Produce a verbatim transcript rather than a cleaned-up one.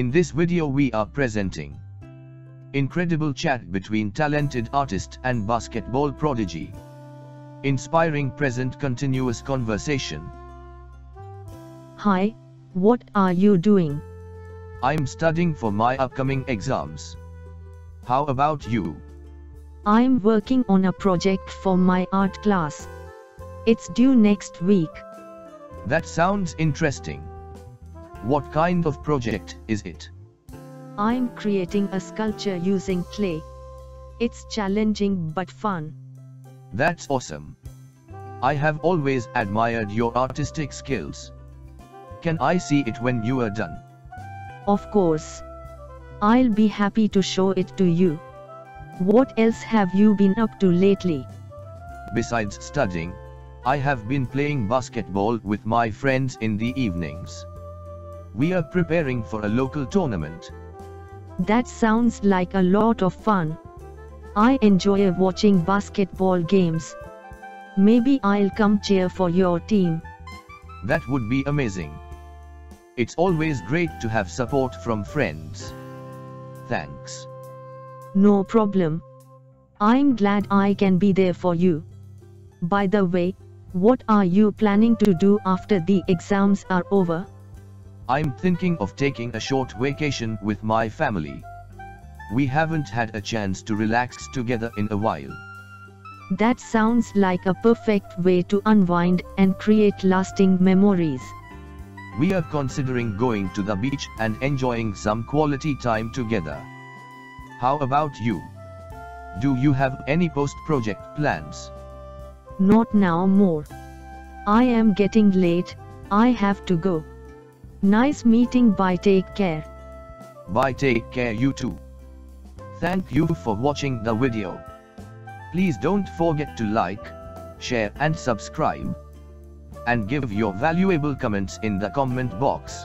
In this video we are presenting incredible chat between talented artist and basketball prodigy. Inspiring present continuous conversation. Hi, what are you doing? I'm studying for my upcoming exams. How about you? I'm working on a project for my art class. It's due next week. That sounds interesting. What kind of project is it? I'm creating a sculpture using clay. It's challenging but fun. That's awesome. I have always admired your artistic skills. Can I see it when you are done? Of course. I'll be happy to show it to you. What else have you been up to lately? Besides studying, I have been playing basketball with my friends in the evenings. We are preparing for a local tournament. That sounds like a lot of fun. I enjoy watching basketball games. Maybe I'll come cheer for your team. That would be amazing. It's always great to have support from friends. Thanks. No problem. I'm glad I can be there for you. By the way, what are you planning to do after the exams are over? I'm thinking of taking a short vacation with my family. We haven't had a chance to relax together in a while. That sounds like a perfect way to unwind and create lasting memories. We are considering going to the beach and enjoying some quality time together. How about you? Do you have any post-project plans? Not now more. I am getting late. I have to go. Nice meeting. Bye, take care. Bye, take care you too. Thank you for watching the video. Please don't forget to like, share and subscribe. And give your valuable comments in the comment box.